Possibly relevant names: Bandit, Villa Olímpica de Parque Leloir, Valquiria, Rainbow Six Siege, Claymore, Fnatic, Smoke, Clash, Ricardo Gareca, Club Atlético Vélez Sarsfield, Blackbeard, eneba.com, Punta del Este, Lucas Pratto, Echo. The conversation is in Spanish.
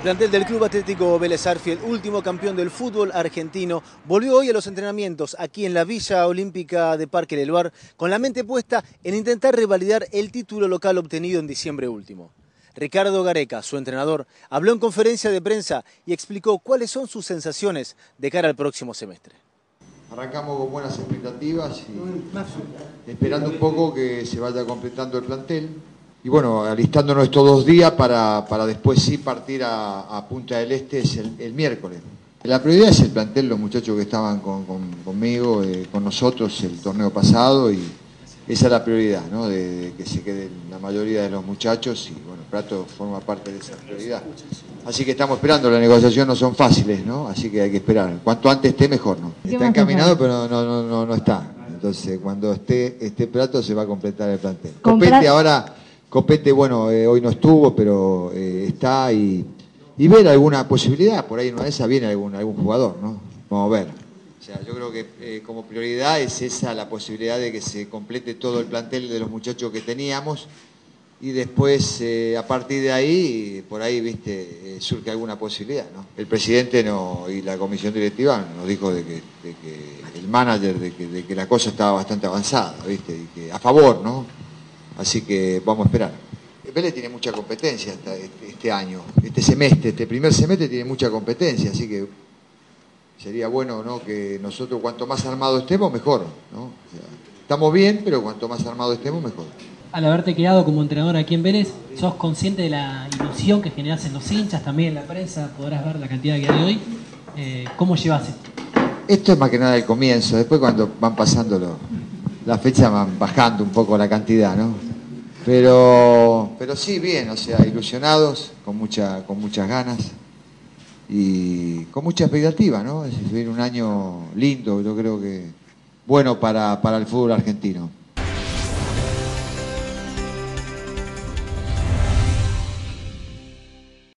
El plantel del Club Atlético Vélez Sarsfield, último campeón del fútbol argentino, volvió hoy a los entrenamientos aquí en la Villa Olímpica de Parque Leloir con la mente puesta en intentar revalidar el título local obtenido en diciembre último. Ricardo Gareca, su entrenador, habló en conferencia de prensa y explicó cuáles son sus sensaciones de cara al próximo semestre. Arrancamos con buenas expectativas y esperando un poco que se vaya completando el plantel. Y bueno, alistándonos estos 2 días para después sí partir a Punta del Este el miércoles. La prioridad es el plantel, los muchachos que estaban conmigo, con nosotros el torneo pasado, y esa es la prioridad, ¿no? De que se queden la mayoría de los muchachos, y bueno, Pratto forma parte de esa prioridad. Así que estamos esperando, las negociaciones no son fáciles, ¿no? Así que hay que esperar. Cuanto antes esté, mejor, ¿no? Está encaminado, pero no está. Entonces, cuando esté Pratto se va a completar el plantel. Compete ahora... Copete, bueno, hoy no estuvo, pero está y ver alguna posibilidad, por ahí en una de esas viene algún jugador, ¿no? Vamos a ver. O sea, yo creo que como prioridad es esa, la posibilidad de que se complete todo el plantel de los muchachos que teníamos, y después a partir de ahí, por ahí, viste, surge alguna posibilidad, ¿no? El presidente y la comisión directiva nos dijo de que el manager, de que la cosa estaba bastante avanzada, viste, y que a favor, ¿no? Así que vamos a esperar. Vélez tiene mucha competencia este año, este primer semestre tiene mucha competencia, así que sería bueno, ¿no?, que nosotros cuanto más armados estemos, mejor, ¿no? O sea, estamos bien, pero cuanto más armados estemos, mejor. Al haberte quedado como entrenador aquí en Vélez, ¿sos consciente de la ilusión que generás en los hinchas, también en la prensa? Podrás ver la cantidad que hay hoy. ¿Cómo llevas esto? Esto es más que nada el comienzo, después cuando van pasando las fechas van bajando un poco la cantidad, ¿no? Pero sí, bien, o sea, ilusionados, con muchas ganas y con mucha expectativa, ¿no? Es decir, viene un año lindo, yo creo que bueno para el fútbol argentino.